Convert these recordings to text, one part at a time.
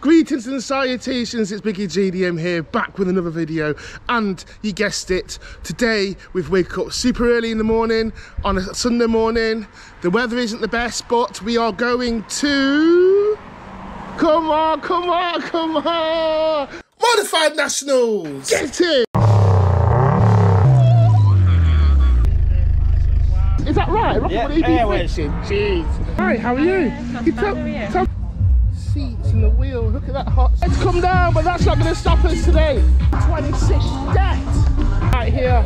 Greetings and salutations, it's Biggie JDM here, back with another video, and you guessed it, today we've woke up super early in the morning, on a Sunday morning. The weather isn't the best, but we are going to... Come on! Modified Nationals! Get it! Is that right? Yeah, Jeez. Hi, how are you? How are you? Seats and the wheel, look at that hot. Let's come down, but that's not going to stop us today. 26 steps right here.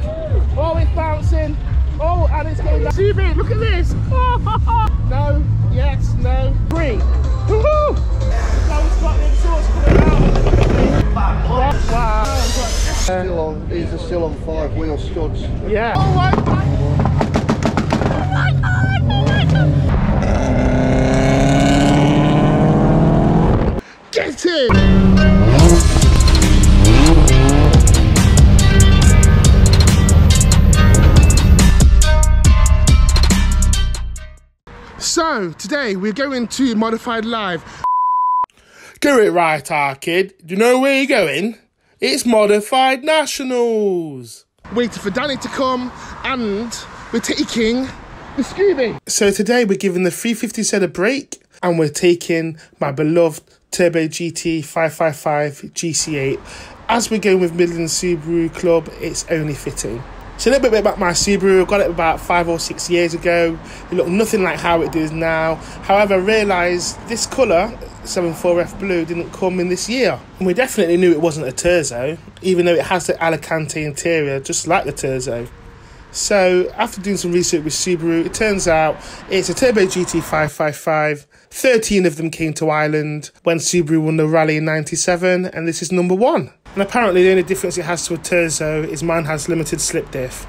Oh, it's bouncing. Oh, and it's going down. Zoom in, look at this. Oh, no, yes, no. Three. Woohoo! Now we've got the exhaust coming out. Wow. These are still on five wheel studs. Yeah. Oh my God. Get it! So, today we're going to Modified Live. Do it right, our kid. Do you know where you're going? It's Modified Nationals. Waiting for Danny to come, and we're taking the Scooby. So today we're giving the 350Z a break, and we're taking my beloved Turbo GT 555 GC8. As we're going with Midland Subaru Club, it's only fitting. So a little bit about my Subaru, I got it about 5 or 6 years ago. It looked nothing like how it does now. However, I realised this colour, 74F blue, didn't come in this year. And we definitely knew it wasn't a Terzo, even though it has the Alicante interior, just like the Terzo. So after doing some research with Subaru, it turns out it's a Turbo GT 555. 13 of them came to Ireland when Subaru won the rally in '97, and this is number one. And apparently the only difference it has to a Terzo is mine has limited slip diff.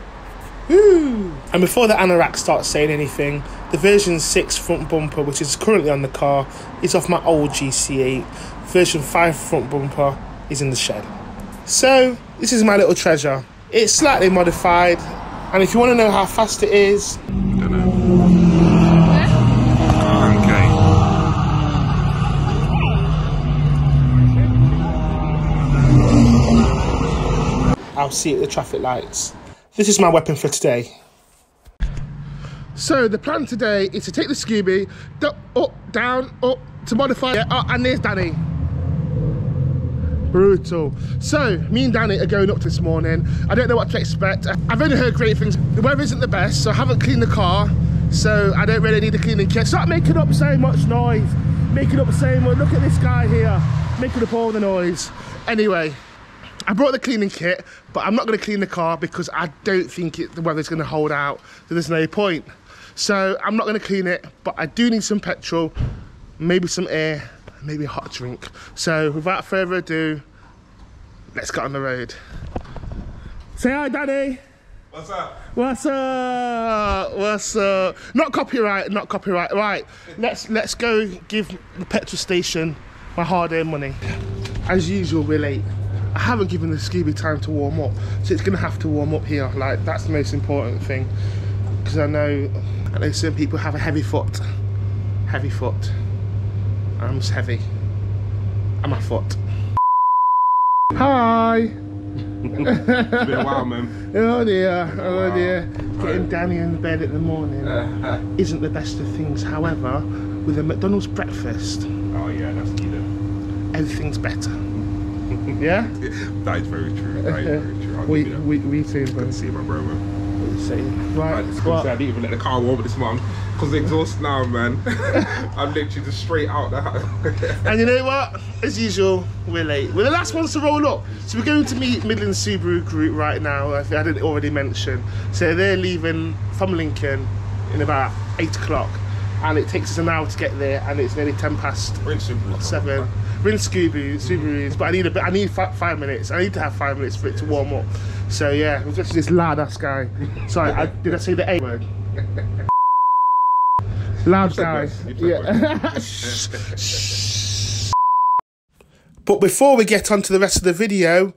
Woo! And before the anorak starts saying anything, the version 6 front bumper, which is currently on the car, is off my old GC8. Version 5 front bumper is in the shed. So this is my little treasure. It's slightly modified, and if you want to know how fast it is... I'll see you at the traffic lights. This is my weapon for today. So the plan today is to take the Scooby up, down, up to modify it. Oh, and there's Danny. Brutal. So me and Danny are going up this morning. I don't know what to expect. I've only heard great things. The weather isn't the best, so I haven't cleaned the car, so I don't really need a cleaning kit. Stop making up so much noise. Making up so much. Look at this guy here, making up all the noise. Anyway, I brought the cleaning kit, but I'm not going to clean the car because I don't think the weather's going to hold out, so there's no point. So I'm not going to clean it, but I do need some petrol, maybe some air, maybe a hot drink. So without further ado, let's get on the road. Say hi, Danny. What's up? What's up? What's up? Not copyright, not copyright. Right, let's go give the petrol station my hard-earned money. As usual, we're late. I haven't given the Scooby time to warm up, so it's gonna have to warm up here. Like, that's the most important thing, because I know some people have a heavy foot. I'm just heavy on my foot. Hi. It's been a while, man. Oh dear, oh dear. Getting Danny in bed at the morning isn't the best of things. However, with a McDonald's breakfast. Oh yeah, that's killer. Everything's better. Yeah? That is very true, that is very true. I'll we too, bro. See my bro, man. What you saying? Right, I didn't even let the car warm up this morning because the exhaust now, man. I'm literally just straight out the house. And you know what? As usual, we're late. We're the last ones to roll up. So we're going to meet Midland Subaru Group right now, I think I didn't already mention. So they're leaving from Lincoln in about 8 o'clock. And it takes us an hour to get there, and it's nearly 10 past. We're in Subaru, 7. Right? We're in Subarus, but I need 5 minutes. I need to have 5 minutes for it to warm up. So yeah, it was just this loud ass guy. Sorry, did I say the A word? Loud guy. Yeah. But before we get on to the rest of the video,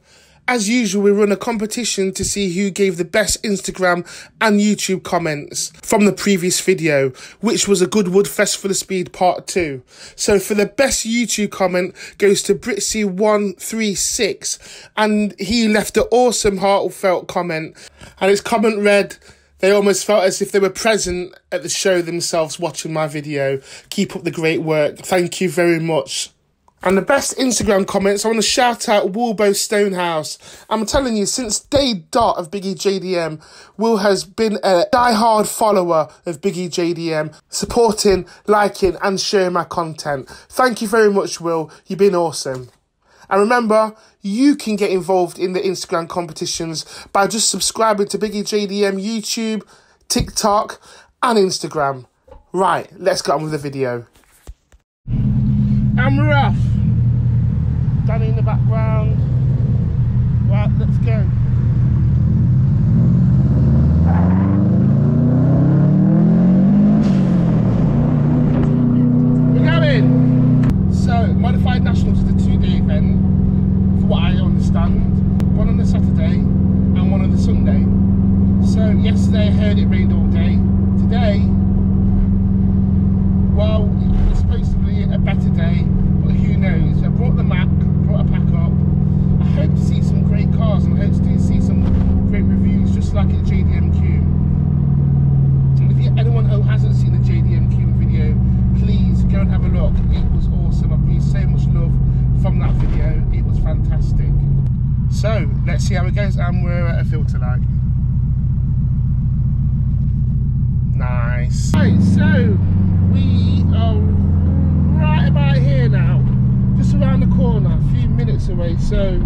As usual, we run a competition to see who gave the best Instagram and YouTube comments from the previous video, which was a Goodwood Fest for the Speed Part 2. So for the best YouTube comment goes to Britsy136, and he left an awesome heartfelt comment, and his comment read, "They almost felt as if they were present at the show themselves watching my video. Keep up the great work. Thank you very much." And the best Instagram comments, I want to shout out Wilbo Stonehouse. I'm telling you, since day dot of Biggie JDM, Will has been a diehard follower of Biggie JDM, supporting, liking and sharing my content. Thank you very much, Will. You've been awesome. And remember, you can get involved in the Instagram competitions by just subscribing to Biggie JDM YouTube, TikTok and Instagram. Right, let's get on with the video. And we're off. Danny in the background. Right, let's go. We're going. So, Modified Nationals is a two-day event, for what I understand. One on the Saturday and one on the Sunday. So, yesterday I heard it rained all day. Today, well, it's supposed to be a better day, but who knows. I brought the Mac, brought a pack up. I hope to see some great cars and I hope to see some great reviews, just like at JDMQ. And if anyone who hasn't seen the JDMQ video, please go and have a look. It was awesome. I've received so much love from that video. It was fantastic. So let's see how it goes, and we're at a filter light. Nice. Right, so we are right about here now, just around the corner, a few minutes away. So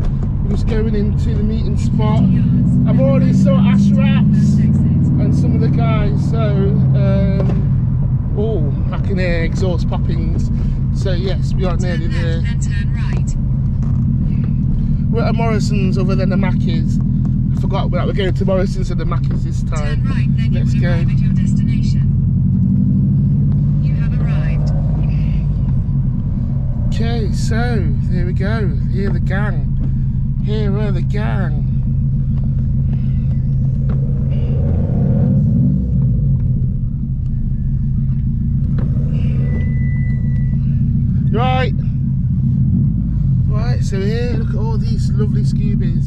we're just going into the meeting spot. I've already saw Ash Wraps and some of the guys. So oh, I can hear exhaust poppings. So yes, we are nearly there. We're at Morrison's other than the Mackies. I forgot that we're going to Morrison's and the Mackies this time. Let's go. Okay, so here we go. Here are the gang. Here are the gang. Right. Right, so here, look at all these lovely Scoobies.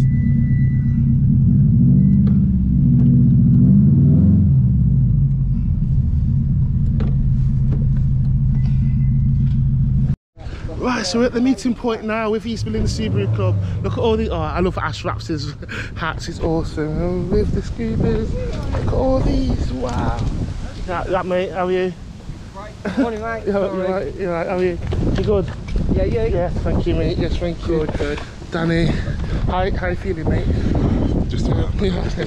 Right, so we're at the meeting point now with East Midland Subaru Club. Look at all the... Oh, I love Ash Wraps' hats, it's awesome. Oh, with the Scoobers. Look at all these, wow. That mate, how are you? Right. Morning, mate. You're right, how are you? You good? Yeah, you? Yeah, thank you, mate. Yes, thank you. Good. Danny, how are you feeling, mate? Just about. Yeah, let's go.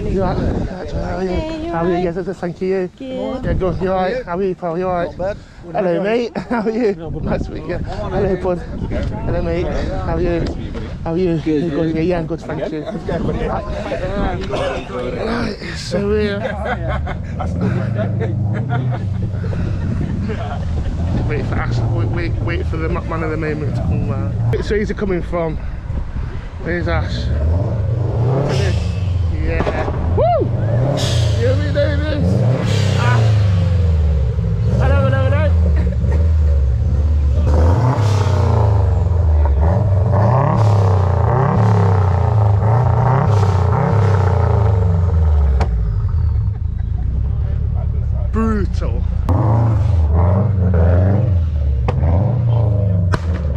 You all right? How are you? Hey, how are you? Yes, thank you. Good. Yeah, good. You all right? How are you, pal? You all right? Not bad. Hello, mate. How are you? Nice weekend. Hello, bud. Hello, mate. How are you? How are you? Good. Good. Yeah, I'm good. Thank you. Right, so we're... Wait for Ash. Wait for the man of the moment to come round. So where's he coming from? There's Ash. Yeah. Woo! You hear me? There it is. Ash. Hello. Brutal.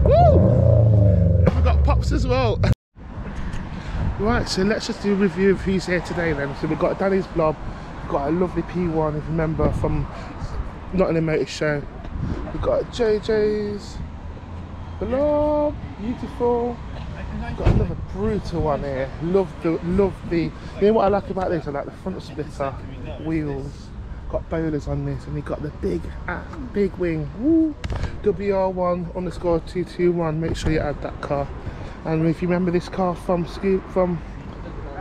Woo! I've got pops as well. Right, so let's just do a review of who's here today then. So we've got Danny's Blob, we've got a lovely P1 if you remember from Nottingham Motor Show. We've got JJ's Blob, beautiful. Got another brutal one here. Love the. You know what I like about this? I like the front splitter wheels. Got bowlers on this, and he got the big wing. Woo! WR1_221. Make sure you add that car. And if you remember this car from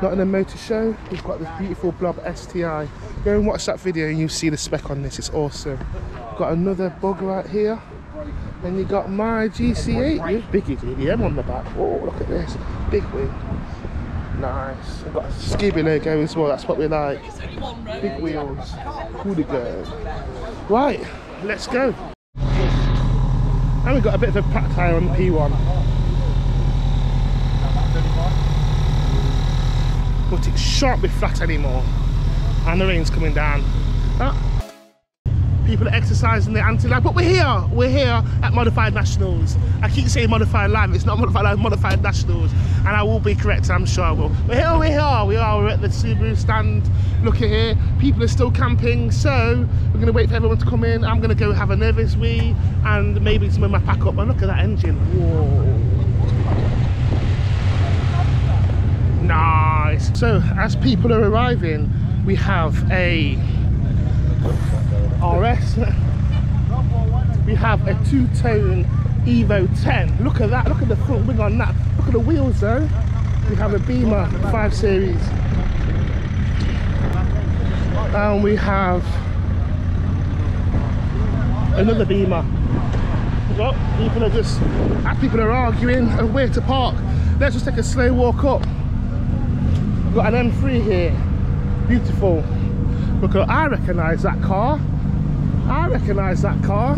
Nottingham Motor Show, we've got this beautiful Blob STI. Go and watch that video, and you'll see the spec on this. It's awesome. Got another bug right here. Then you got my GC8 with Biggie JDM on the back. Oh, look at this. Big wing. Nice. I've got a skibby logo as well. That's what we like. Big wheels. Hooligan. Right, let's go. And we've got a bit of a pack tyre on the P1. But it shan't be flat anymore. And the rain's coming down. People are exercising their anti-life, but we're here at Modified Nationals. I keep saying Modified Life, it's not Modified Life, Modified Nationals, and I will be correct, I'm sure I will. But here we're at the Subaru stand. Look at here, people are still camping, so we're gonna wait for everyone to come in. I'm gonna go have a nervous wee, and maybe some of my pack up, and look at that engine, whoa. Nice. So, as people are arriving, we have a RS, we have a two-tone Evo 10, look at that, look at the front wing on that, look at the wheels though. We have a Beamer 5 Series, and we have another Beamer. Well, people are just, as people are arguing of where to park, let's just take a slow walk up. We've got an M3 here, beautiful. Because I recognise that car. I recognise that car.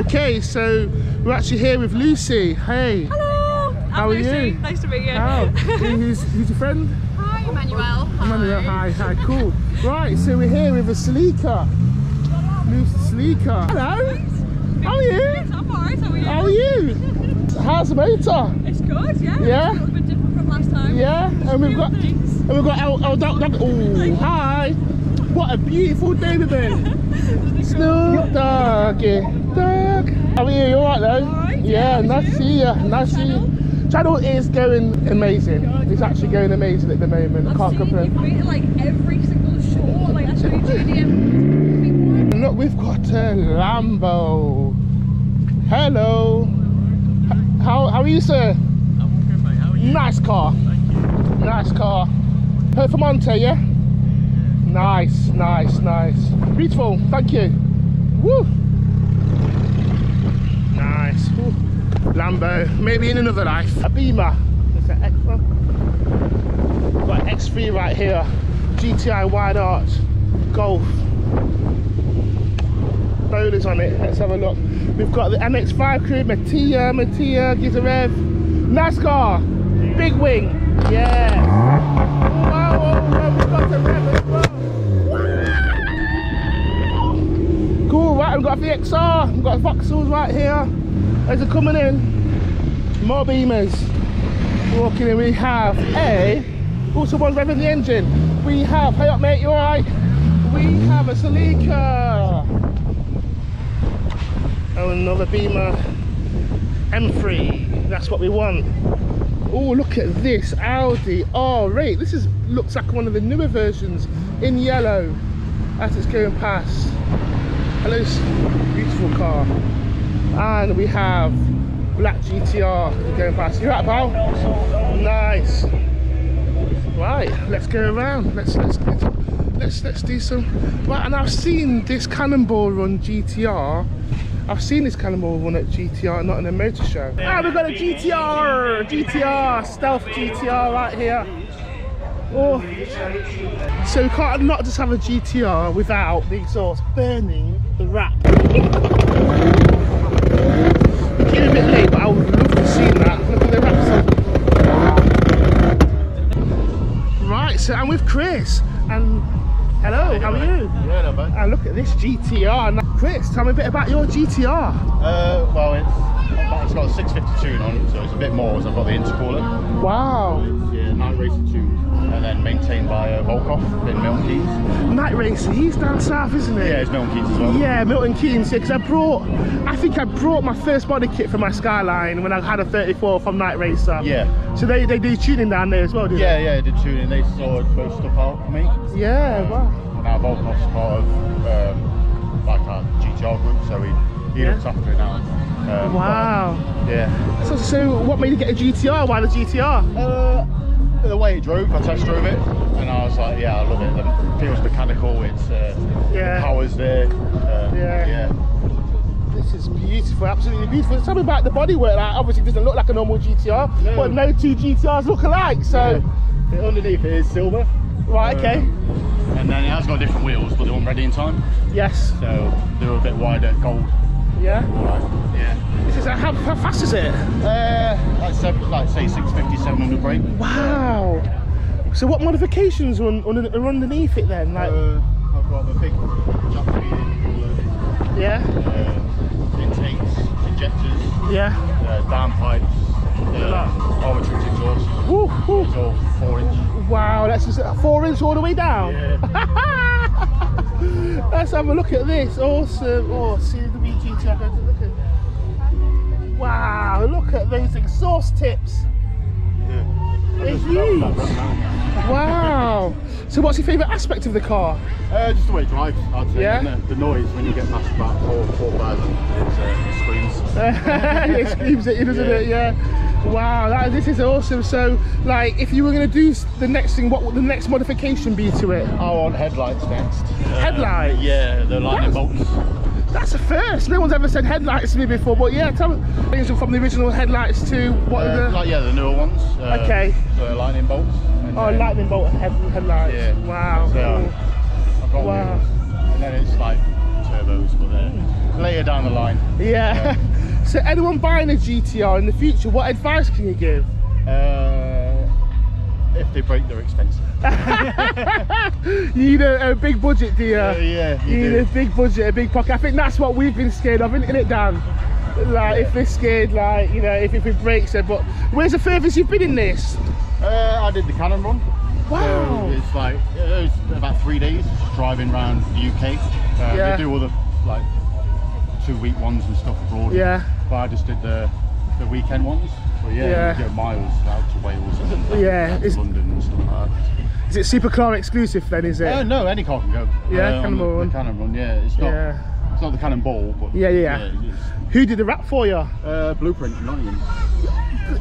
Okay, so we're actually here with Lucy. Hey. Hello. How are you? Nice to meet you. How? Who's your friend? Hi, Emmanuel. Emmanuel, hi. Hi, cool. Right, so we're here with a Celica. Lucy Celica. Hello. How are you? I'm alright. How are you? How's the motor? It's good, yeah. Yeah. It's a little bit different from last time. Yeah, and we've got. And we've got our dog. Oh, hi! What a beautiful day we've been. Snoop Doggy Dog. How are you? You alright though? Right, yeah, nice to see you. Nice to see you. Channel is going amazing. It's actually going amazing at the moment. I can't complain. I've seen you like every single show. Like I showed you GDM. Look, we've got a Lambo. Hello. How are you, sir? I'm good, mate. How are you? Nice car. Thank you. Nice car. Performante, yeah? Nice, nice, nice. Beautiful, thank you. Woo! Nice. Woo. Lambo, maybe in another life. A Beamer. There's an X1. Got an X3 right here. GTI wide arch. Golf. Bowlers on it. Let's have a look. We've got the MX5 crew. Mattia gives a rev. Nice car. Big wing. Yeah. Cool, right, we've got a VXR, we've got Voxels right here. As they're coming in, more Beamers. Walking in, we have a, also one revving the engine. We have, hey up mate, you alright? We have a Celica. Oh, another Beamer, M3, that's what we want. Oh, look at this Audi R8. This is looks like one of the newer versions in yellow as it's going past. Hello, beautiful car. And we have black GTR going past. You right, pal? Nice. Right, let's go around. Let's do some. Right, and I've seen this Cannonball Run GTR. I've seen this Cannonball Run at GTR, Nottingham Motor Show. Ah, we've got a GTR, stealth GTR right here. Oh. So we can't not just have a GTR without the exhaust burning the wrap. We're getting a bit late, but I would love to see that. Look at the wraps. Right, so I'm with Chris. And hello, how are you? Yeah, no, man. And look at this GTR. Now, Chris, tell me a bit about your GTR. Well, it's got a 650 tune on it, so it's a bit more, so I've got the intercooler. Wow. So yeah, Night Racer tuned, and then maintained by Volkoff in Milton Keynes. Night Racer, he's down south, isn't he? Yeah, it's Milton Keynes as well. Yeah, Milton Keynes, because I think I brought my first body kit from my Skyline when I had a 34 from Night Racer. Yeah. So they do tuning down there as well, do they? Yeah, yeah, they did tuning, they sorted most stuff out for me. Yeah, wow. Now Volkoff's part of, like our GTR group, so he looks after it now. Wow. Yeah. So what made you get a GTR? Why the GTR? The way it drove, I test drove it, and I was like, yeah, I love it. It feels mechanical. It's the power's there. Yeah. This is beautiful, absolutely beautiful. Tell me about the bodywork. Like, obviously, it doesn't look like a normal GTR, no. But no two GTRs look alike. So yeah. Underneath it is silver. Right. Okay. And then it has got different wheels, but they weren't ready in time. Yes. So they were a bit wider, gold. Yeah. Right. Yeah. This is how fast is it? Like say 650, 700 brake. Wow. So what modifications are underneath it then? Like I've got the big jack feed. Yeah. Intakes, injectors. Yeah. Downpipes. Arbitrary exhaust. Woo. It's all 4-inch. Wow, that's just 4-inch all the way down. Yeah. Let's have a look at this. Awesome. Oh, see the VGT. Look at. Wow, look at those exhaust tips. Yeah. They're huge. Wow. So, what's your favourite aspect of the car? Just the way it drives. I'd say. Yeah. The noise when you get past about 4,000. It screams. It screams at you, doesn't it? Yeah. Wow, this is awesome. So, like, if you were going to do the next thing, what would the next modification be to it? Oh, on headlights next. Headlights? Yeah, the lightning bolts. That's a first. No one's ever said headlights to me before, but yeah, tell me. Things from the original headlights to what are the... Like, yeah, the newer ones. Okay. So, lightning bolts. Oh, lightning bolt headlights. Yeah. Wow. So, I've got wow. And then it's like turbos, but they're later down the line. Yeah. So, so anyone buying a GTR in the future, what advice can you give? If they break, they're expensive. You need a big budget, do you? Yeah, you need a big budget, a big pocket. I think that's what we've been scared of, isn't it, Dan? Like, if they're scared, like, you know, if it breaks, but where's the furthest you've been in this? I did the Cannon Run. Wow. So it's like, it was about 3 days, just driving around the UK. Yeah. They do all the, like, 2-week ones and stuff abroad. Yeah. But I just did the weekend ones. But yeah, you get miles out to Wales and London and stuff like that. Is it Super Car exclusive then, is it? No, any car can go. Yeah, Cannon Run. Cannon Run, yeah. It's not the Cannon Ball, but yeah. Who did the rap for you? Blueprint, Nottingham.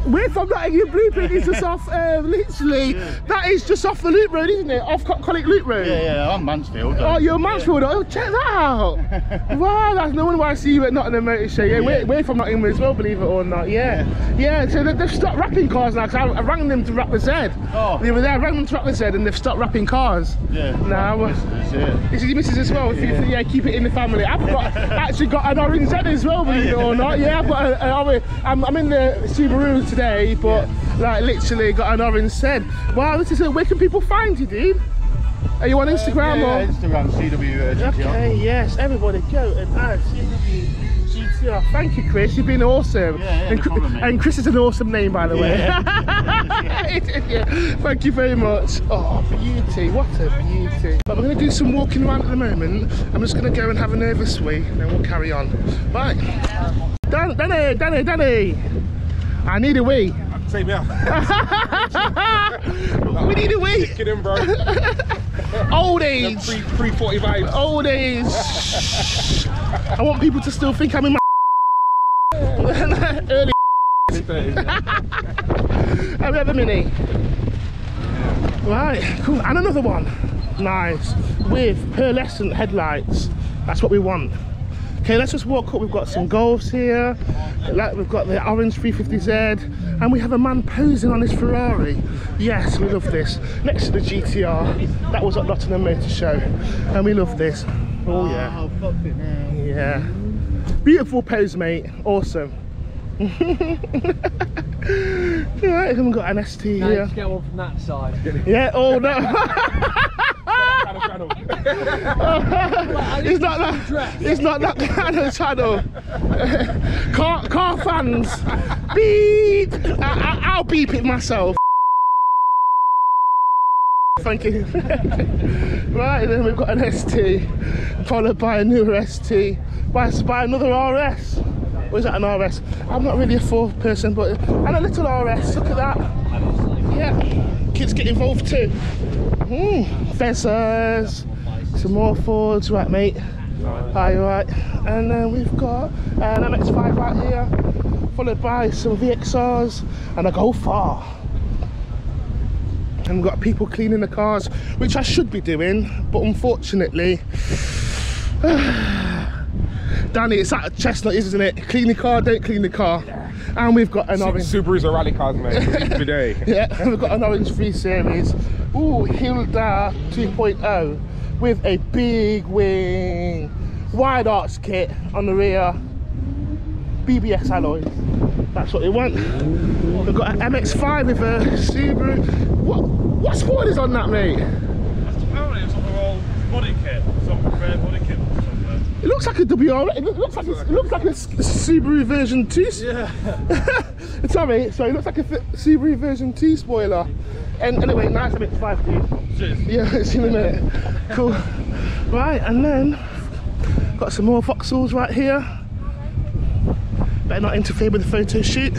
We're from Nottingham. Blueprint is just off, literally, that is just off the Loop Road, isn't it? Off Conic Loop Road. Yeah, I'm Mansfield. Oh, you're Mansfield? Yeah. Oh, check that out. Wow, that's no wonder why I see you at Nottingham Motor Show. Yeah, we're from Nottingham as well, believe it or not. Yeah, so they've stopped wrapping cars now, because I rang them to wrap the Z. Oh. They were there, I rang them to wrap the Z, and they've stopped wrapping cars. Yeah. Now. This is your missus as well. Yeah, keep it in the family. I've got, actually got an orange Z as well, believe it or not. Yeah, I've got I'm in the Subaru today, but like literally got an orange said. Wow, this is where can people find you, dude? Are you on Instagram or? Instagram, CW GTR. Okay, yes, everybody go and add CW GTR. Thank you, Chris. You've been awesome. Yeah, and, no problem, and Chris is an awesome name, by the way. Yeah. Thank you very much. Oh, beauty! What a beauty. But we're going to do some walking around at the moment. I'm just going to go and have a nervous wee, and then we'll carry on. Right, Danny. I need a wee. Take me out. We need a wee. Get in, bro. Old age. 3:45. Old age. I want people to still think I'm in my early. Have we had a mini? Right, cool. And another one. Nice. With pearlescent headlights. That's what we want. Okay, let's just walk up. We've got some Golfs here, we've got the orange 350Z, and we have a man posing on his Ferrari. Yes, we love this. Next to the GTR, that was at Nottingham Motor Show, and we love this. Oh yeah. Yeah. Beautiful pose, mate. Awesome. Right, we've got an ST here. Let's get one from that side. Yeah, oh no. It's not that kind of channel. Car fans, beep. I'll beep it myself. Thank you. Right, then we've got an ST, followed by a newer ST, by another RS. Or is that an RS? I'm not really a fourth person, but and a little RS. Look at that. Yeah, kids get involved too. Fezzers, some more Fords, right mate? Alright. And then we've got an MX5 out here, followed by some VXRs and a Golf R. And we've got people cleaning the cars, which I should be doing, but unfortunately down here. It's like a chestnut, isn't it? Clean the car, don't clean the car. Yeah. And we've got an orange. Subarus are rally cars, mate. Today. Yeah, we've got an orange 3 Series. Ooh, Hilda 2.0 with a big wing, wide arch kit on the rear, BBS alloy. That's what they want. We've got an MX5 with a Subaru. What sport is on that, mate? Apparently it's on the whole body kit, some rare body kit. It looks like a WRX. It looks like a Subaru version 2. Yeah. Sorry, so it looks like a Subaru version 2 spoiler. And anyway, nice MX5, dude. Cheers. Yeah, see you in a minute. Cool. Right, and then got some more Vauxhalls right here. Better not interfere with the photo shoot.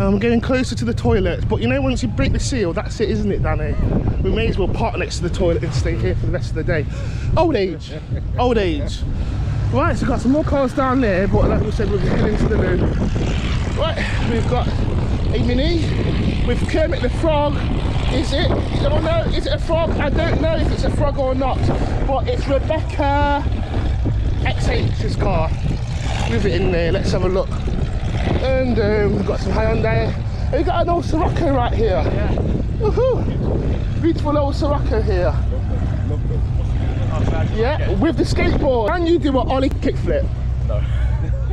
I'm getting closer to the toilets, but you know, once you break the seal, that's it, isn't it, Danny? We may as well park next to the toilet and stay here for the rest of the day. Old age, old age. Right, so we've got some more cars down there, but like we said, we're heading to the loo. Right, we've got a Mini with Kermit the Frog. Is it? I don't know. Is it a frog? I don't know if it's a frog or not, but it's Rebecca XH's car. Move it in there. Let's have a look. And we've got some Hyundai. We've got an old Sirocco right here. Yeah. Woohoo! Beautiful old Sirocco here. Lovely. Yeah, with the skateboard. Can you do an ollie kickflip? No.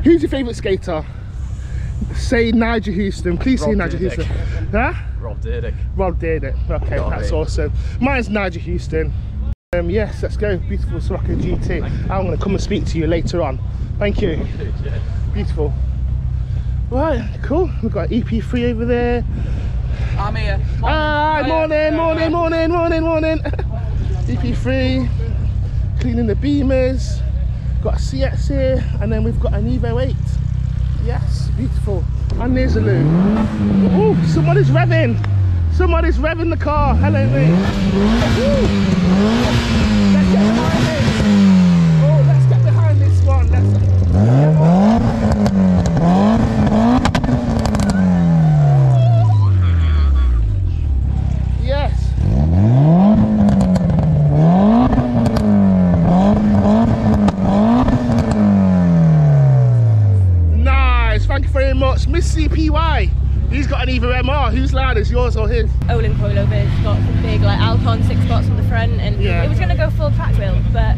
Who's your favourite skater? Say Nigel Houston. Please say Nigel Houston. Huh? Rob Dyrdek. Rob Dyrdek. Okay, that's awesome. Mine's Nigel Houston. Yes, let's go. Beautiful Sirocco GT. I'm going to come and speak to you later on. Thank you. Beautiful. Right, cool. We've got EP3 over there. I'm here. Morning. Ah, morning. EP3, cleaning the Beamers. Got a CX here, and then we've got an Evo 8. Yes, beautiful. And there's a loo. Oh, somebody's revving. Somebody's revving the car. Hello, mate. Ooh. Let's get behind this. Oh, let's get behind this one. Miss CPY, he's got an either MR. Who's loudest, yours or his? Olin Coilover's got some big like Alcon 6 spots on the front, and yeah, it was going to go full track wheel, but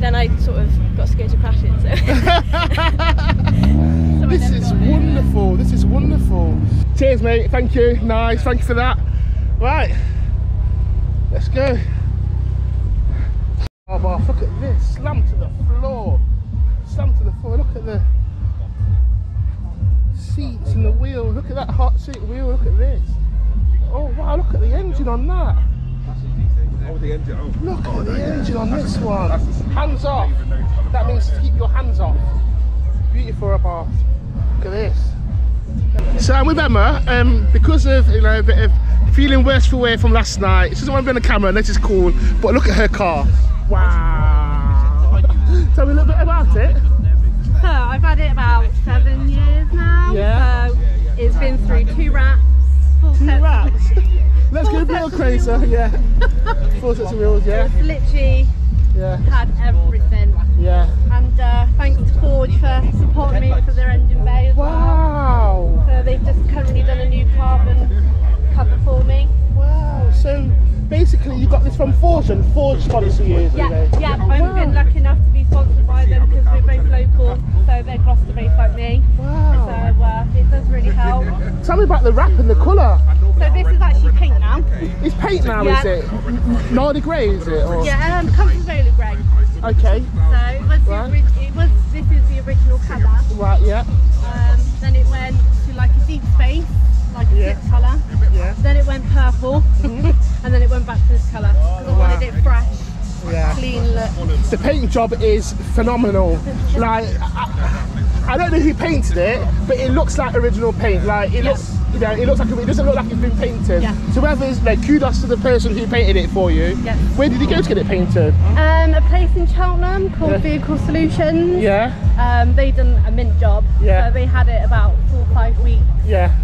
then I sort of got scared of crashing. So, so this is wonderful. This is wonderful. Cheers, mate. Thank you. Nice. Thank you for that. Right, let's go. Oh, bar. Look at this. Slam to the floor. Slam to the floor. Look at the seats and the wheel. Look at that hot seat wheel. Look at this. Oh wow, look at the engine on that. Oh, the engine. Oh. Look at the engine on this one. Hands off. That means to keep your hands off. Beautiful above. Look at this. So I'm with Emma, because of, you know, a bit of feeling worse for wear from last night. She doesn't want to be on the camera, and this is cool. But look at her car. Wow. Tell me a little bit about it. So I've had it about 7 years now. Yeah. So it's been through 2 wraps. Full two wraps. Let's get a real crazy. Yeah. 4 sets of wheels. Yeah. It's literally had everything. Yeah. And thanks to Forge for supporting me for their engine bay as well. Wow. So they've just currently done a new carbon cover for me. Wow. So basically you got this from Forge, and Forge sponsor you. Yeah. I've been lucky enough to be sponsored by them because we're both local, so they're Gloucester based like me. Wow. So it does really help. Tell me about the wrap and the colour. So this is actually paint now. It's paint now, is it? Nardi grey, is it? Or? Yeah, Compavola grey. Okay. So it was, this is the original colour. Right, yeah. Then it went to like a deep space, like a deep colour. Yeah. Then it went purple, and then it went back to this colour because I wanted it fresh. Yeah. Clean look. The paint job is phenomenal. Like I don't know who painted it, but it looks like original paint. Like it looks, you know, it looks like it doesn't look like it's been painted. Yeah. So whoever's, like, kudos to the person who painted it for you. Yeah. Where did you go to get it painted? A place in Cheltenham called Vehicle Solutions. Yeah. They done a mint job. Yeah. So they had it about 4 or 5 weeks. Yeah.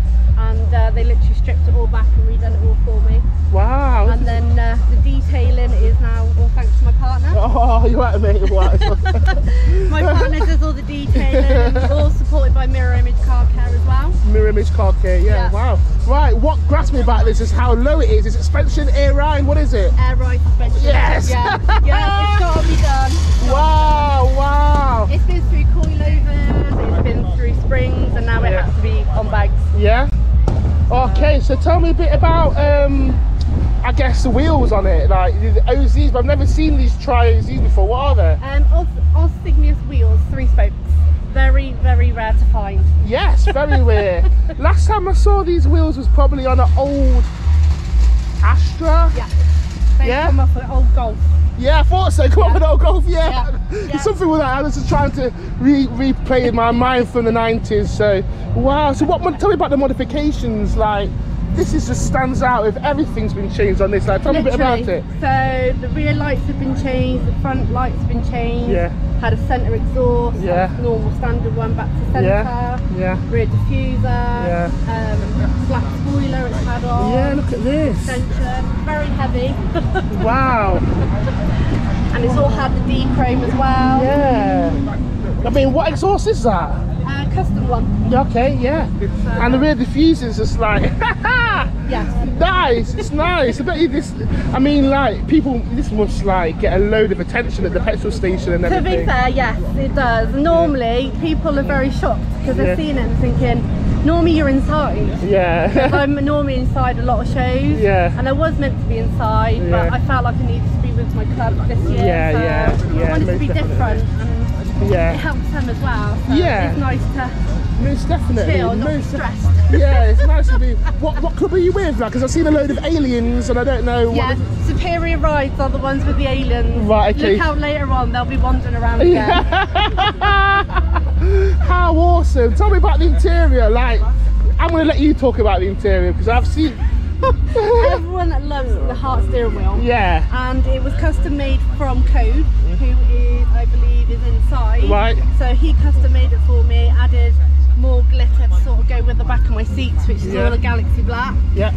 and they literally stripped it all back and redone it all for me. Wow. And then the detailing is now all thanks to my partner. Oh, you had to make your wife. My partner does all the detailing, and all supported by Mirror Image Car Care as well. Mirror Image Car Care, yeah, yeah. Wow. Right, what grasped me about this is how low it is. It's suspension, air ride, what is it? Air ride suspension. Yes! Yeah, yeah, it's got to be done. Wow, wow. It's been through coilovers, it's been through springs, and now it has to be on bags. Yeah? Okay, so tell me a bit about, I guess, the wheels on it, like the OZs, but I've never seen these tri-OZs before. What are they? Ossigneous wheels, 3 spokes. Very, very rare to find. Yes, very rare. Last time I saw these wheels was probably on an old Astra. Yeah. They come off an old Golf. Yeah, I thought so. Come off an old Golf, yeah. It's something with that. I was just trying to replay in my mind from the 90s. So, wow. So, what? Tell me about the modifications. Like, this is just stands out if everything's been changed on this. Like, tell me a bit about it. So, the rear lights have been changed. The front lights have been changed. Yeah. Had a centre exhaust, normal standard one back to centre, rear diffuser, black spoiler it's had on. Yeah, look at this. Extension, very heavy. Wow. And it's all had the D-chrome as well. Yeah. I mean, what exhaust is that? Custom one. Okay, yeah. And the rear diffuser is just like, nice, it's nice. I bet you this, I mean, like, people, this must like get a load of attention at the petrol station and everything. To be fair, yes, it does. Normally, people are very shocked because they're seeing it and thinking, normally you're inside. Yeah. I'm normally inside a lot of shows. Yeah. And I was meant to be inside, but I felt like I needed to be with my club this year. Yeah, so I wanted to be different. Yeah. It helps them as well. So yeah. It's nice to chill, not be stressed. Yeah, it's nice to be. What club are you with? Like, because I've seen a load of aliens and I don't know. Yeah, what Superior Rides are the ones with the aliens. Right, okay. Look out later on, they'll be wandering around again. Yeah. How awesome. Tell me about the interior. Like, I'm going to let you talk about the interior because I've seen. Everyone that loves the heart steering wheel. Yeah. And it was custom made from Code, who is, I believe, is inside. Right. So he custom made it for me, added more glitter to sort of go with the back of my seats, which is all a galaxy black. Yeah.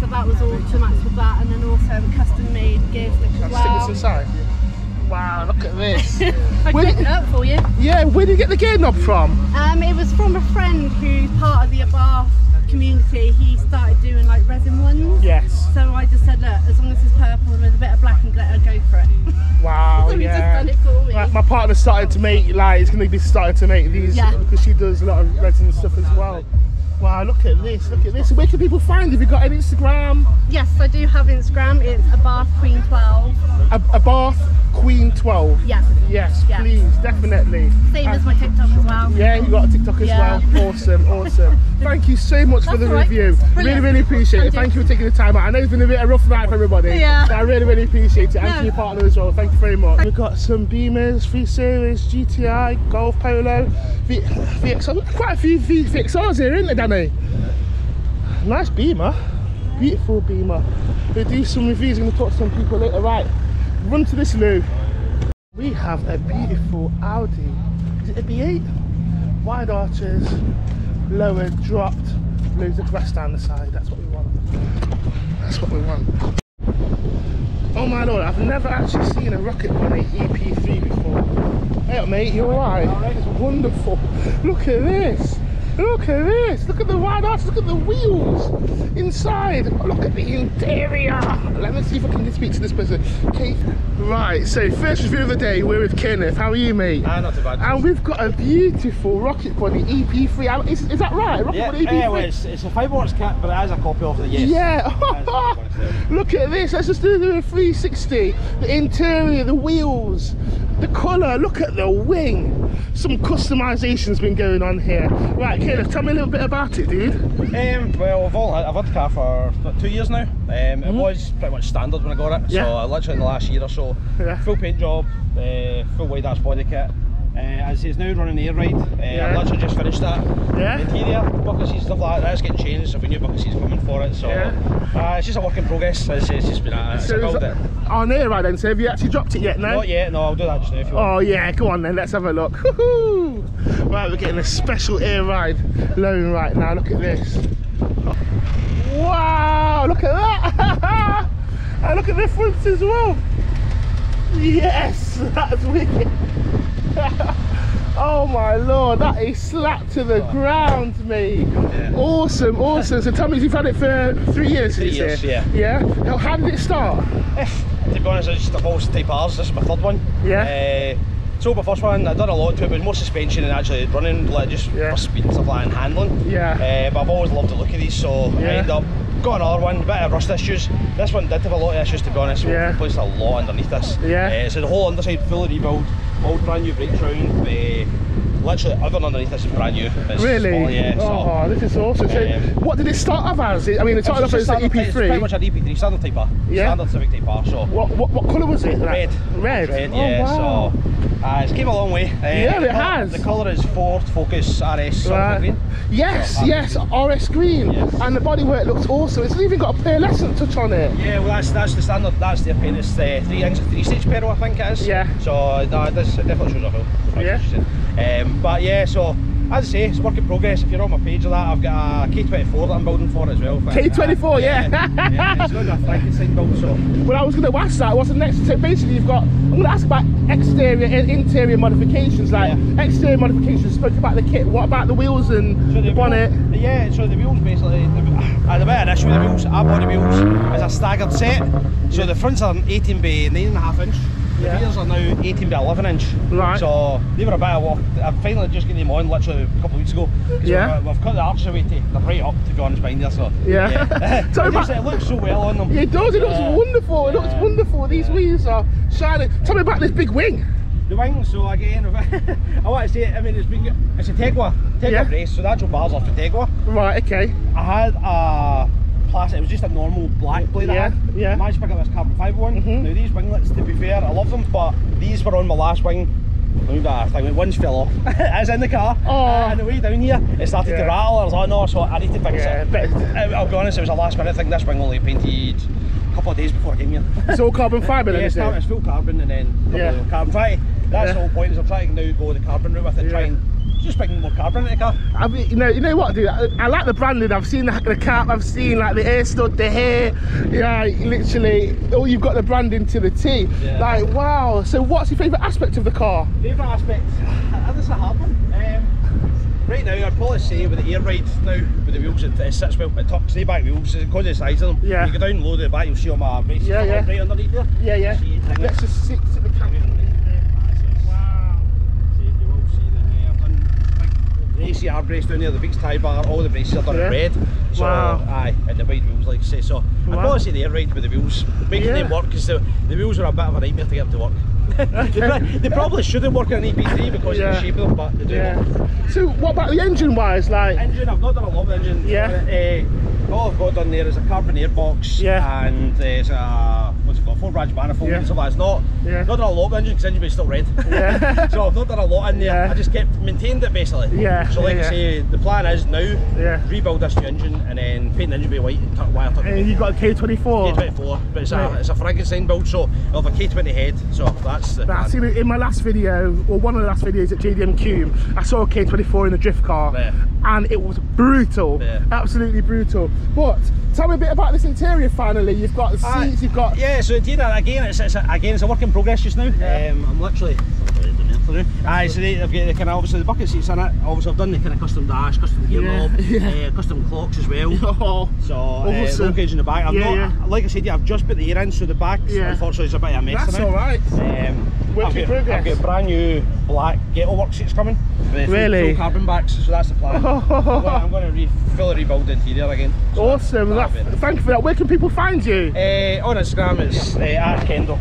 So that was all to match with that, and then also custom made gear stick as well. Stick this inside. Wow, look at this. I picked it up for you. Yeah, where did you get the gear knob from? It was from a friend who's part of the Abarth community. He started doing like resin ones. Yes. So I just said, look, as long as it's purple and with a bit of black and glitter, go for it. Wow. So yeah. He's just done it for me. Like, my partner started to make, like, he's going to be starting to make these because she does a lot of resin stuff as well. Wow, look at this, look at this. Where can people find? Have you got an Instagram? Yes, I do have Instagram. It's Abarth Queen 12. Abarth Queen 12? Yeah. Yes, please, definitely. Same as my TikTok as well. Yeah, you got a TikTok as well. Awesome, awesome. Thank you so much for the review. Really, really appreciate it. Thank you for taking the time out. I know it's been a bit of a rough night for everybody. Yeah. I really, really appreciate it. And to your partner as well. Thank you very much. We've got some Beamers, 3 Series, GTI, Golf, Polo, VXR. Quite a few VXRs here, isn't there, Danny? Nice Beamer. Beautiful Beamer. We'll do some reviews and talk to some people later. Right, run to this Lou. We have a beautiful Audi. Is it a B8? Wide arches, lowered, dropped, loads of grass down the side. That's what we want. That's what we want. Oh my lord, I've never actually seen a Rocket Bunny EP3 before. Hey up mate, you're alright? It's wonderful. Look at this. Look at this! Look at the wide arch, look at the wheels inside, look at the interior. Let me see if I can speak to this person. Okay. Right, so first review of the day, we're with Kenneth. How are you, mate? Not too bad. And we've got a beautiful Rocket Bunny EP3. Is that right? Rocket Bunny EP3? Yeah, well, it's a 5-watt cat, but it has a copy of the Look at this, let's just do the 360. The interior, the wheels, the colour, look at the wing. Some customisation's been going on here. Right, Caleb, tell me a little bit about it, dude. Well, I've had the car for about 2 years now. It was pretty much standard when I got it, so literally in the last year or so, full paint job, full wide arch body kit, As he's now running the air ride, I literally just finished that. Yeah. The interior, bucket seats, stuff like that, that's getting changed, so we knew bucket seats coming for it, so it's just a work in progress, it's just been a build. On air ride then, so have you actually dropped it yet now? Not yet, no, I'll do that just now if you want. Oh yeah, come on then, let's have a look. Right, we're getting a special air ride loan right now, look at this. Wow, look at that! And look at the fronts as well! Yes, that's wicked! Oh my lord, that is slapped to the ground, mate. Yeah. Awesome, awesome. So tell me, you've had it for 3 years? 3 years, yeah. How did it start? To be honest, I just divorced type R's, this is my third one. Yeah. So my first one, I've done a lot to it, but more suspension and actually running, like just for speed and stuff like that and handling. Yeah. But I've always loved the look of these, so I ended up, got another one, bit of rust issues. This one did have a lot of issues, to be honest. We replaced a lot underneath this. Yeah. So the whole underside fully rebuilt. Old brand new brake round, literally everything underneath this is brand new. It's really? Small, so, this is awesome. So what did it start off as? I mean, it started off as an EP3. It's pretty much an EP3, standard type R. Yeah. Standard Civic type R. So. What colour was it? Red. Red? Red, wow. So it's came a long way. It has. The colour is Ford Focus RS green. Yes, RS green. Yes. And the bodywork looks awesome. It's even got a pearlescent touch on it. Yeah, well that's the standard, that's their paint. It's three stage pearl, I think it is. Yeah. So this definitely shows a film. Yeah. But yeah, so as I say, it's work in progress. If you're on my page of that, I've got a K24 that I'm building for as well. K24, it's not a Frankenstein build, so. Well, I was going to ask that, what's the next? So basically you've got, I'm going to ask about exterior and interior modifications, like exterior modifications, spoke about the kit, what about the wheels and so the bonnet? Yeah, so the wheels basically, the bit of an issue with the wheels, our body wheels is a staggered set, so the fronts are 18 by 9.5 inch. The rears are now 18 by 11 inch, right. So they were a bit of work. I finally just getting them on literally a couple of weeks ago. We've cut the arches away, they're right up to be honest behind there, so it looks so well on them. It does, it looks wonderful, it looks wonderful, these wheels are shining. Tell me about this big wing. The wing, so again, I want to say, I mean it's a Tegua brace, so the actual bars are for Tegua. Right, okay. I had a plastic, it was just a normal black blade I had. I managed to pick up this carbon fibre one. Now these winglets, to be fair, I love them, but these were on my last wing. One's fell off. It's in the car. On the way down here, it started to rattle. I was like, no, so I need to fix it. But I'll be honest, it was a last minute thing. This wing only painted a couple of days before I came here. It's all carbon fibre then? Yeah, it's full carbon and then carbon fibre. That's the whole point, is I'm trying to now go the carbon route with it, just picking more carbon in the car. I mean, you know what, dude? I like the branding. I've seen the cap, I've seen like the air stud, the hair. Yeah, literally. Oh, you've got the branding to the T. Yeah. Like, wow. So, what's your favourite aspect of the car? Favourite aspect? That's a hard one. Right now, I'd probably say with the air ride now, with the wheels, it sits well. It tucks the back wheels because of the size of them. Yeah. You go down low to the back, you'll see all my races right underneath there. Yeah, yeah. Let's just sit to the camera. ACR brace down there, the VXR bar, all the braces are done in red. So, and the wide wheels, like I say. So, I'd probably say the air ride with the wheels, making them work, because the wheels are a bit of a nightmare to get them to work. They probably shouldn't work on an EP3 because of the shape of them, but they do work. So, what about the engine wise? Like, engine, I've not done a lot of engine. Yeah. All I've got done there is a carbon air box and there's a four branch manifold and stuff like that. It's not done a lot of engine because the engine is still red. So I've not done a lot in there. I just maintained it basically. So like I say, the plan is now rebuild this new engine and then paint the engine be white and wire tuck. And you've got a K24? K24, but it's a Frankenstein build, so it'll have a K20 head, so that's the plan. In my last video, or one of the last videos at JDMQ, I saw a K24 in a drift car and it was brutal, absolutely brutal. But tell me a bit about this interior finally. You've got the seats, you've got... Yeah, so again, it's a work in progress just now. I'm literally... so I've got the kind of, obviously the bucket seats in it. Obviously I've done the kind of custom dash, custom gear knob, custom clocks as well. So low cage in the back. Like I said, I've just put the air in, so the back unfortunately is a bit of a mess. That's alright. I've got brand new black ghetto work seats coming. Really? Full carbon backs, so that's the plan. I'm going to fully rebuild the interior again. So awesome. Thank you for that. Where can people find you? On Instagram it's @Kendall.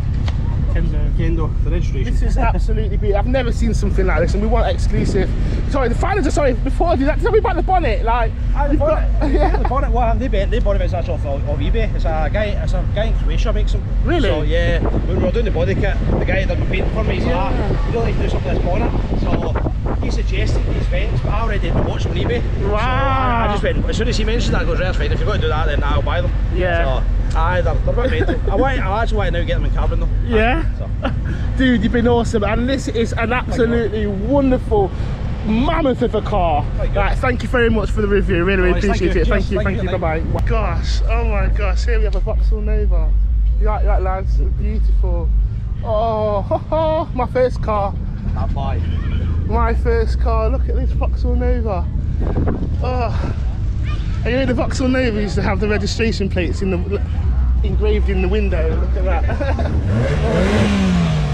Kendo, the registration. This is absolutely beautiful. I've never seen something like this, and we want exclusive. Sorry, the finals are sorry. Before I do that, tell me about the bonnet. Like the bonnet, got, yeah. The bonnet. Well, they bought it off of eBay. It's a guy in Croatia makes them. Really? So yeah, when we were doing the body kit, the guy that was painting for me, he's like, ah, you don't like to do something like this bonnet. So he suggested these vents, but I already had the watch on eBay. Wow! So I just went, as soon as he mentioned that, I goes, right, fine, if you're going to do that, then I'll buy them. Yeah. So, aye, they're a bit mental. I actually want to now get them in carbon though. Yeah? So. Dude, you've been awesome, and this is an absolutely wonderful mammoth of a car. Right, thank you very much for the review, really, really appreciate it. Thank you, thank you, bye-bye. Gosh, oh my gosh, here we have a Vauxhall Nova. You like that, lads? Beautiful. Oh, my first car. That bike. My first car, look at this Vauxhall Nova. Oh. And you know the Vauxhall Nova used to have the registration plates in the, engraved in the window, look at that.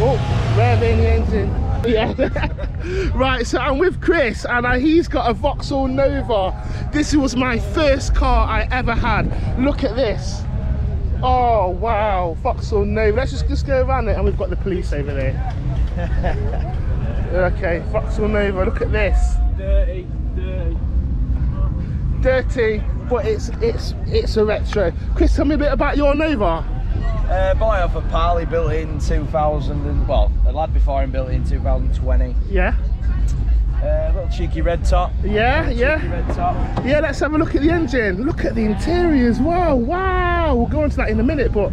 Oh, revving the engine. Yeah. Right, so I'm with Chris and he's got a Vauxhall Nova. This was my first car I ever had. Look at this. Oh wow, Vauxhall Nova. Let's just go around it, and we've got the police over there. Okay, Vauxhall Nova, look at this. Dirty, dirty. Dirty, but it's a retro. Chris, tell me a bit about your Nova. Bought it off a pally, built in 2000, and, well, the lad before him built it in 2020. Yeah. Little cheeky red top. Yeah, yeah. Red top. Yeah, let's have a look at the engine. Look at the interior as well, wow. We'll go on to that in a minute, but...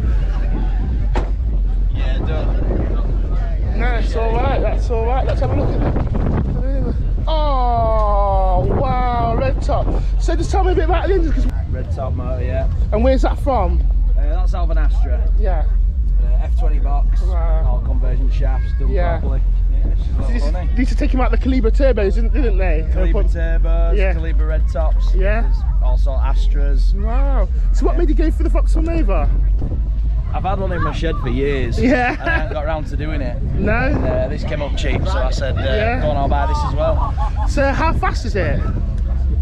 Yeah, that's alright, that's alright. Let's have a look at that. Oh, wow, red top. So just tell me a bit about the engine. Red top motor, yeah. And where's that from? That's out of an Astra. Yeah. F20 box, all conversion shafts, done properly. Yeah, they used to take him out the Calibre turbos, didn't they? Calibre turbos, yeah. Calibre red tops. Yeah. There's also Astras. Wow. So what made you go for the Vauxhall Nova? I've had one in my shed for years, and I haven't got around to doing it. No? And, this came up cheap, so I said, go on, I'll buy this as well. So how fast is it?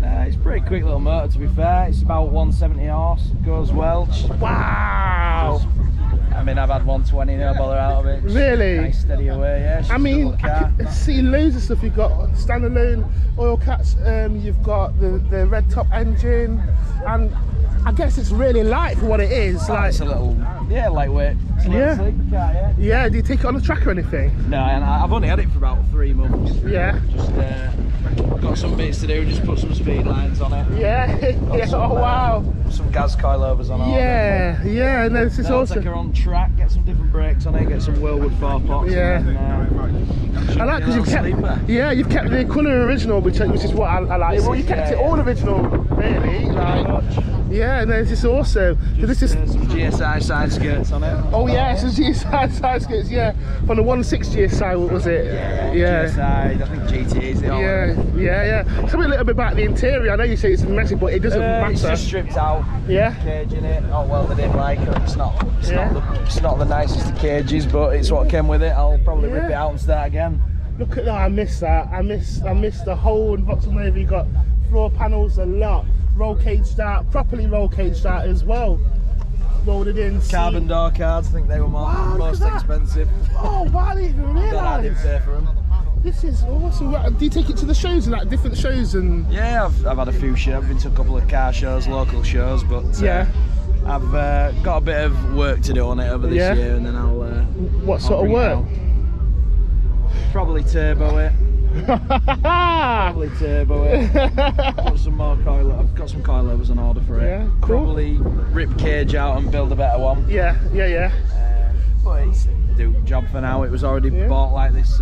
It's a pretty quick little motor, to be fair. It's about 170 horse, goes Welsh. Wow! I mean, I've had 120, no bother out of it. Just really? Nice, steady away, yeah. I mean, I can see loads of stuff. You've got standalone oil cats, you've got the red top engine, and I guess it's really light for what it is. Oh, like, it's a little, yeah, lightweight. It's a little car, yeah. Yeah, do you take it on the track or anything? No, and I've only had it for about 3 months. Yeah. Just got some bits to do, just put some speed lines on it. Yeah, yeah. Some, oh wow. Some gas coilovers on it. Yeah, yeah, no, this is awesome. Take her on track, get some different brakes on it, get some Whirlwood 4 pots. Yeah. I like because you've kept, you've kept the colour original, which is what I like. Well, you kept it all original, really. Like, yeah, no, this is awesome. So this is some GSI side skirts on it. Oh yeah, some GSI side skirts, yeah. From the 160 GSI, what was it? Yeah, GSI, I think GTs, they all Tell me a little bit about the interior. I know you say it's messy, but it doesn't matter. It's just stripped out. Yeah. Cage in it. Oh well, they didn't like it. It's not the nicest of cages, but it's what came with it. I'll probably rip it out and start again. Look at that, I miss that. I miss the whole Vauxhall Nova. You got floor panels a lot. Roll caged out, properly roll caged out as well. Rolled it in. Carbon door cards, I think they were most expensive. Oh, wow, I didn't even realise. This is awesome. Do you take it to the shows, like different shows? And yeah, I've had a few shows. I've been to a couple of car shows, local shows, but yeah. I've got a bit of work to do on it over this year, and then I'll. What sort of work? Probably turbo it. Probably turbo it. Put some more coil. I've got some coilovers on order for it. Yeah, cool. Probably rip cage out and build a better one. Yeah, yeah, yeah. But it's do job for now. It was already bought like this.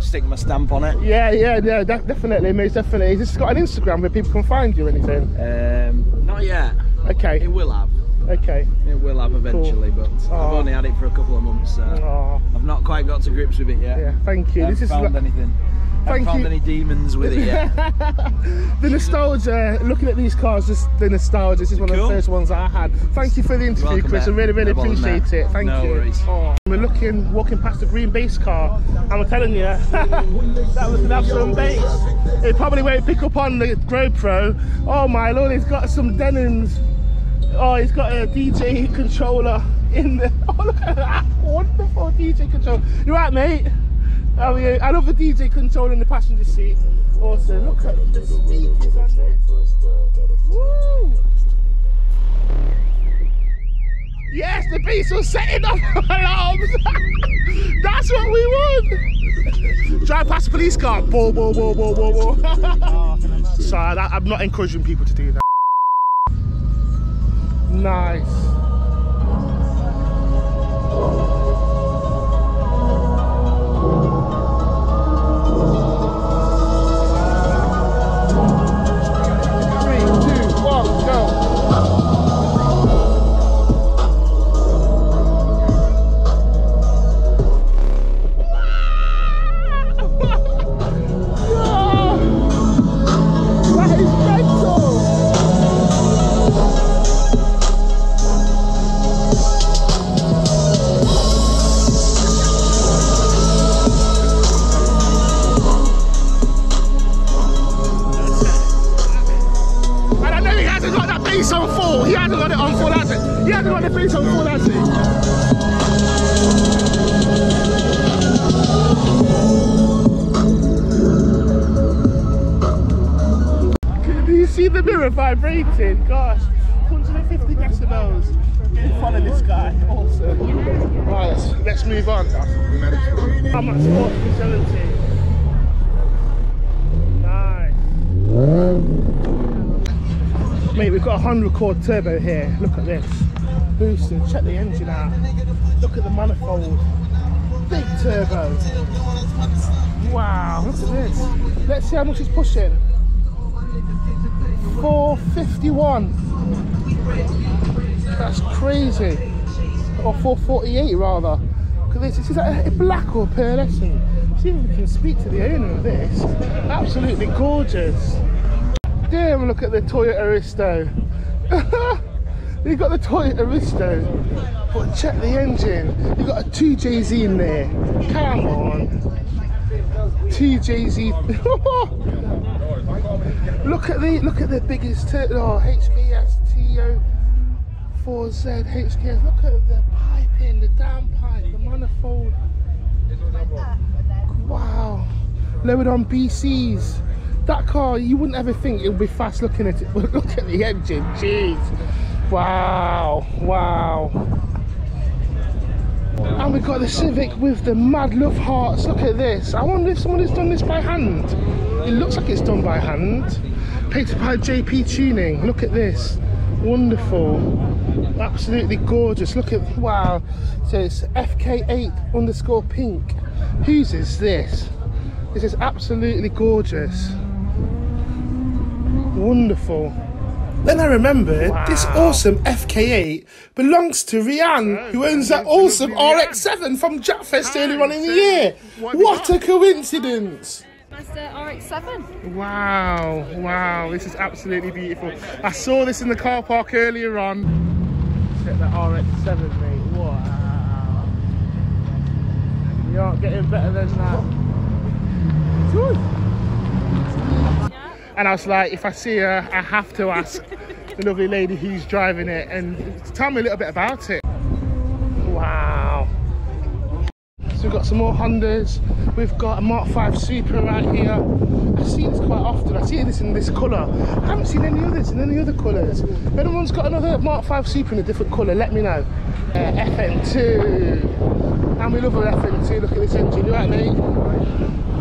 Stick my stamp on it. Yeah, yeah, yeah. Definitely, most definitely. Has this got an Instagram where people can find you or anything? Not yet. Okay. It will have. Okay. It will have eventually, cool. But I've only had it for a couple of months. So I've not quite got to grips with it yet. Yeah. Thank you. I haven't found anything. Thank you. I haven't found any demons with it yet. The nostalgia, looking at these cars, just the nostalgia. This is one of the first ones that I had. Thank you for the interview, Chris. I really, really appreciate it. Thank you. No worries. We're walking past the green base car, and I'm telling you, that was an absolute base. It probably won't pick up on the GoPro. Oh my lord, he's got some denims. Oh, he's got a DJ controller in there. Oh, look at that one. before DJ control. You're right, mate. How are you? I love the DJ control in the passenger seat. Awesome. Look at the speakers on this. Woo! Yes, the beast was setting off alarms. That's what we want. Drive past a police car. Bo, bo, bo, bo, bo, bo. Sorry, I'm not encouraging people to do that. Nice. Vibrating, gosh, 150 decibels. Follow this guy, awesome. Right, let's move on. How much sports facility? Nice. Mate, we've got a 100-quad turbo here. Look at this. Boosted, check the engine out. Look at the manifold. Big turbo. Wow, look at this. Let's see how much it's pushing. 451. That's crazy. Or 448 rather. Because this is like a black or pearlescent. See if we can speak to the owner of this. Absolutely gorgeous. Damn, look at the Toyota Aristo. You've got the Toyota Aristo. But check the engine. You've got a 2JZ in there. Come on. 2JZ. Look at the biggest HBS TO4Z HKS. Look at the piping, the downpipe, the manifold. Wow, lowered on BCs. That car, you wouldn't ever think it would be fast looking at it. But look at the engine, jeez. Wow, wow. And we've got the Civic with the mad love hearts. Look at this. I wonder if someone has done this by hand. It looks like it's done by hand. Painted by JP Tuning. Look at this. Wonderful. Absolutely gorgeous. Look at, wow. So it's FK8 underscore pink. Whose is this? This is absolutely gorgeous. Wonderful. Then I remembered, wow, this awesome FK8 belongs to Rianne, who owns that awesome RX7 from Jackfest earlier on in the year. What a coincidence! That's the RX7. Wow, wow, this is absolutely beautiful. I saw this in the car park earlier on. Check the RX7, mate, wow. You aren't getting better than that. Woo. And I was like, if I see her, I have to ask the lovely lady who's driving it and tell me a little bit about it. Wow. So we've got some more Hondas. We've got a Mark 5 Super right here. I see this quite often. I see this in this colour. I haven't seen any others in any other colours. If anyone's got another Mark 5 Super in a different colour, let me know. FN2. And we love our FN2. Look at this engine, you right, mate?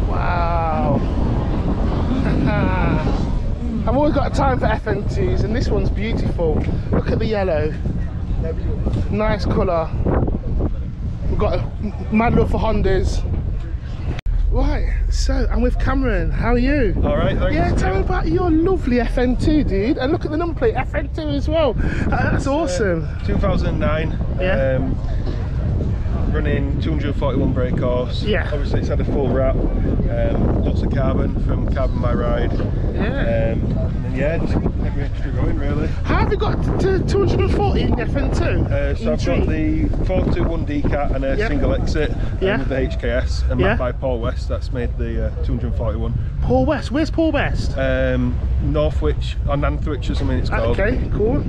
Wow. I've always got time for FN2s, and this one's beautiful. Look at the yellow. Nice colour. We've got a mad love for Hondas. Right, so I'm with Cameron. How are you? Alright, thanks. Yeah, tell me about your lovely FN2, dude. And look at the number plate, FN2 as well. That's awesome. 2009. Yeah. Running 241 brake horse. Yeah. Obviously, it's had a full wrap. Lots of carbon from Carbon My Ride. Yeah. And then, yeah, just every extra going really. How have you got to 240 in FN2? So I've got the 421 DCAT and a single exit with the HKS, and made by Paul West. That's made the 241. Paul West? Where's Paul West? Northwich or Nantwich or something it's called. Okay, cool.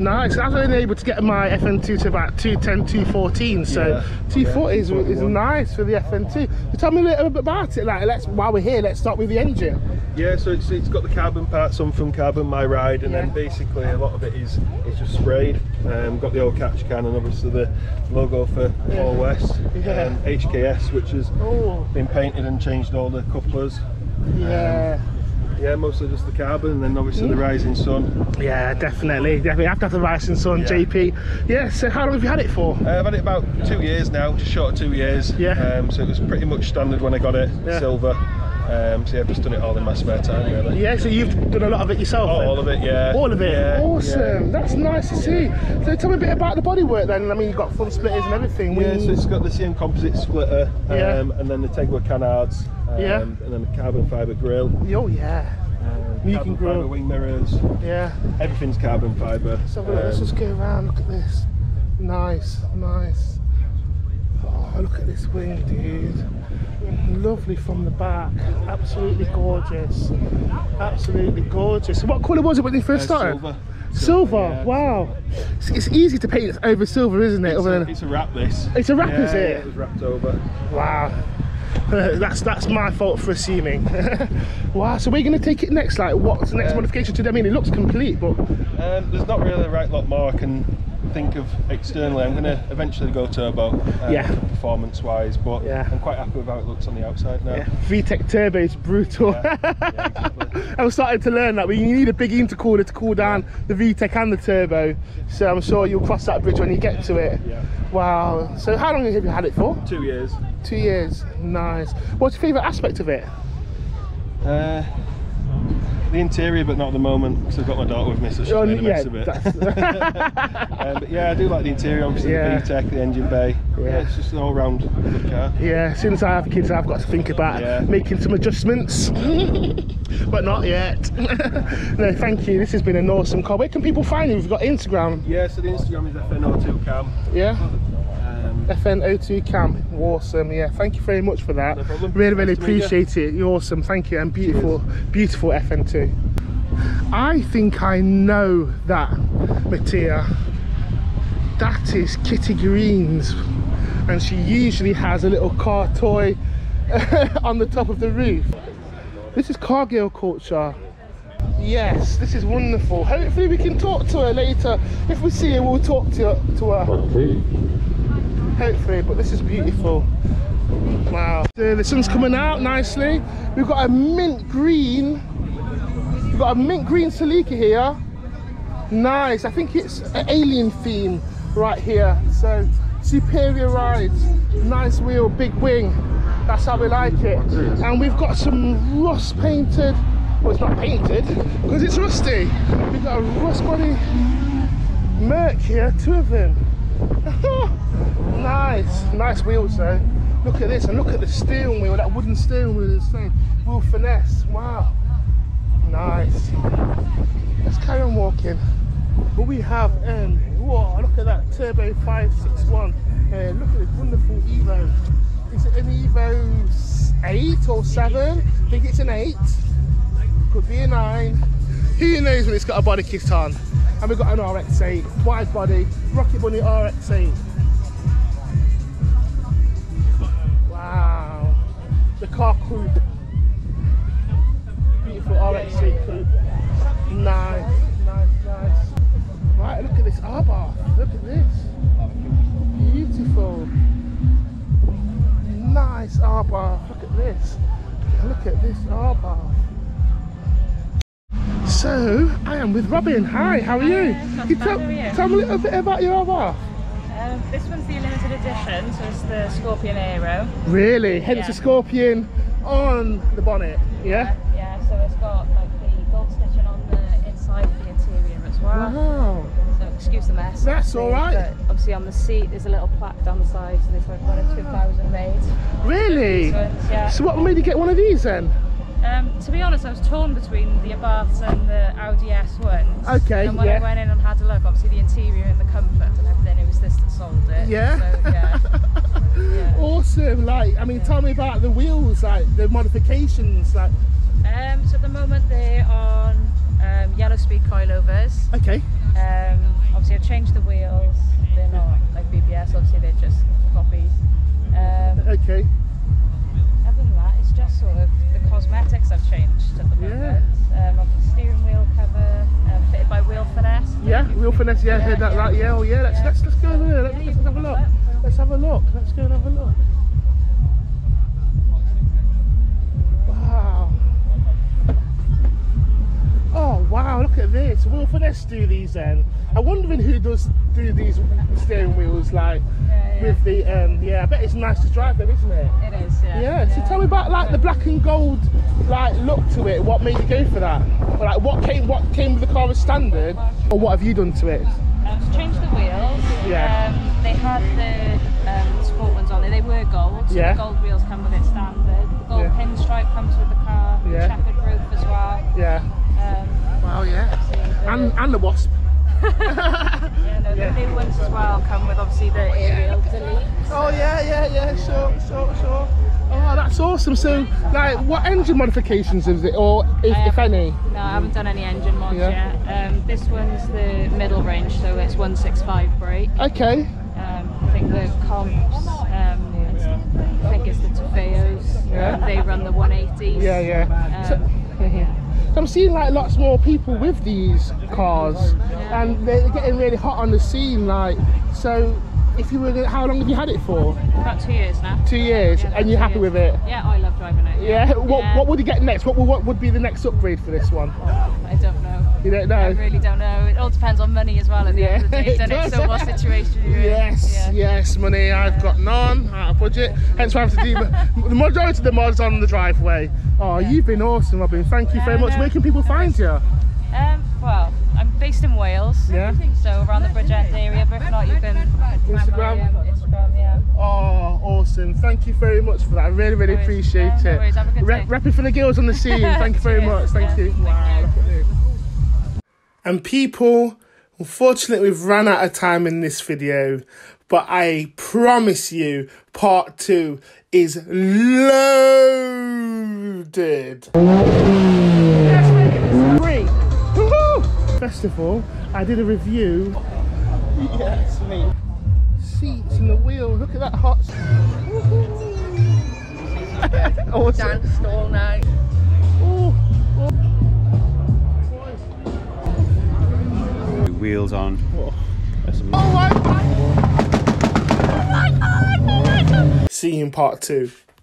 Nice. I was only able to get my FN2 to about 210, 214, so 240 is nice for the FN2. So tell me a little bit about it. Like, while we're here, let's start with the engine. Yeah, so it's got the carbon parts on from Carbon My Ride, and then basically a lot of it is just sprayed. Got the old catch can and obviously the logo for Paul West. HKS, which has been painted and changed all the couplers. Yeah. Yeah, mostly just the carbon, and then obviously the rising sun. Yeah, definitely. I have to have the rising sun, JP. Yeah, so how long have you had it for? I've had it about 2 years now, just short of 2 years. Yeah. So it was pretty much standard when I got it, silver. So yeah, I've just done it all in my spare time, really. Yeah, so you've done a lot of it yourself? Oh, all of it, yeah. All of it? Yeah, awesome. Yeah. That's nice to see. So tell me a bit about the bodywork then. I mean, you've got front splitters and everything. Yeah, so it's got the CM composite splitter, and then the Tegua canards. And then a carbon fibre grille. Oh yeah. Carbon fibre wing mirrors. Yeah. Everything's carbon fibre. So let's just go around. Look at this. Nice, nice. Oh, look at this wing, dude. Lovely from the back. Absolutely gorgeous. Absolutely gorgeous. What colour was it when you first started? Silver. Silver, wow. It's easy to paint over silver, isn't it? It's a wrap, this. It's a wrap, is it? Yeah, it was wrapped over. Wow. That's my fault for assuming. Wow, so we're going to take it next, like what's the next modification to do? I mean, it looks complete, but... there's not really a right lot more I can think of externally. I'm going to eventually go turbo, performance wise, but I'm quite happy with how it looks on the outside now. Yeah. VTEC turbo is brutal. Yeah, exactly. I'm starting to learn that, but you need a big intercooler to cool down the VTEC and the turbo, so I'm sure you'll cross that bridge when you get to it. Yeah. Wow, so how long have you had it for? 2 years. 2 years, nice. What's your favourite aspect of it? The interior, but not at the moment because I've got my daughter with me, so she's made a mess of it. But yeah, I do like the interior, obviously the VTEC, the engine bay. Yeah, it's just an all-round good car. Yeah, as soon as I have kids, I've got to think about making some adjustments, but not yet. No, thank you. This has been an awesome car. Where can people find you? We've got Instagram. Yeah, so the Instagram is FN02Cam. Yeah. FN02 Cam, awesome. Yeah, thank you very much for that. No problem. Really, really appreciate it. You're awesome. Thank you, and beautiful, beautiful FN2. I think I know that, Mattia. That is Kitty Green's, and she usually has a little car toy on the top of the roof. This is Cargill culture. Yes, this is wonderful. Hopefully, we can talk to her later. If we see her, we'll talk to her. Okay. Hopefully, but this is beautiful. Wow. The sun's coming out nicely. We've got a mint green. We've got a mint green Celica here. Nice. I think it's an alien theme right here. So superior rides, nice wheel, big wing. That's how we like it. And we've got some rust painted. Well, it's not painted because it's rusty. We've got a rust body Merc here, two of them. Nice, nice wheels though. Look at this, and look at the steering wheel, that wooden steering wheel is the same. Wheel finesse, wow. Nice. Let's carry on walking. But we have, whoa, look at that, Turbo 561. Look at this wonderful Evo. Is it an Evo 8 or 7? I think it's an 8. Could be a 9. Who knows when it's got a body kit on? And we've got an RX8, wide body, Rocket Bunny RX8. Wow, the car coupe, beautiful RXC coupe, nice, nice, nice. Right, look at this R-bar, look at this, beautiful, nice R-bar, look at this R-bar. So, I am with Robin, hi, how are you? Tell me a little bit about your R-bar. This one's the limited edition, so it's the Scorpion Aero. Really? Hence the Scorpion on the bonnet, yeah? So it's got like the gold stitching on the inside of the interior as well. Wow. So excuse the mess. That's alright. But obviously on the seat there's a little plaque down the side, so there's like one of 2,000 made. Really? Yeah. So what made you get one of these then? To be honest, I was torn between the Abarth and the Audi S1s. Okay. And when I went in and had a look, obviously the interior and the comfort and everything, it was this that sold it. Yeah. So, yeah. Awesome. Like, I mean, tell me about the wheels, like the modifications, like. So at the moment they're on yellow speed coilovers. Okay. Obviously, I've changed the wheels. They're not like BBS. Obviously, they're just copies. Okay. Other than that, it's just sort of the cosmetics I've changed at the moment. Yeah. Obviously, steering wheel cover fitted by Wheel Finesse. Yeah, Wheel Finesse. Yeah, I heard that right. Yeah. Oh yeah. Let's go over there. Let's have a look. Let's have a look. Let's go and have a look. Wow. Oh wow, look at this. Wheel Finesse do these then. I'm wondering who does do these steering wheels, like with the I bet it's nice to drive them, isn't it? It is, yeah. Yeah. So tell me about like the black and gold like look to it. What made you go for that? Or like what came with the car as standard? Or what have you done to it? I've changed the wheels. Yeah. They had the sport ones on there, they were gold, so the gold wheels come with it standard. The gold pinstripe comes with the car, the checkered roof as well. Yeah. Wow, yeah. And the Wasp. Yeah, no, the new ones as well come with obviously the aerial delete. Oh yeah, sure. Oh, that's awesome. So, like, what engine modifications is it, or if any? No, I haven't done any engine mods yet. This one's the middle range, so it's 165 brake. Okay. I think the comps, I think it's the Teveos, they run the 180s. Yeah. So I'm seeing like lots more people with these cars, and they're getting really hot on the scene. Like, so if you were, how long have you had it for? About 2 years now. 2 years, and you're happy with it? Yeah, I love driving it. Yeah. What would you get next? What would be the next upgrade for this one? I don't know. You don't know? I really don't know. It all depends on money as well at the end of the day, doesn't it? So what situation you're in. Yes, money. I've got none, out of budget. Hence why I have to do the majority of the mods on the driveway. Oh, you've been awesome, Robin. Thank you very much. Where can people find you? Well, I'm based in Wales, so around the Bridgend area, but if not, you can Instagram, Oh, awesome. Thank you very much for that. I really appreciate it. No worries. Have a good day. Repping for the girls on the scene. Thank you very much. Thank you. Wow. And people, unfortunately we've run out of time in this video, but I promise you part 2 is loaded. Let's make it free. Woohoo! First of all, I did a review. Yes, me. Seats and the wheels, look at that hot. Awesome. Danced all night. Wheels on. Oh my god! See you in part 2.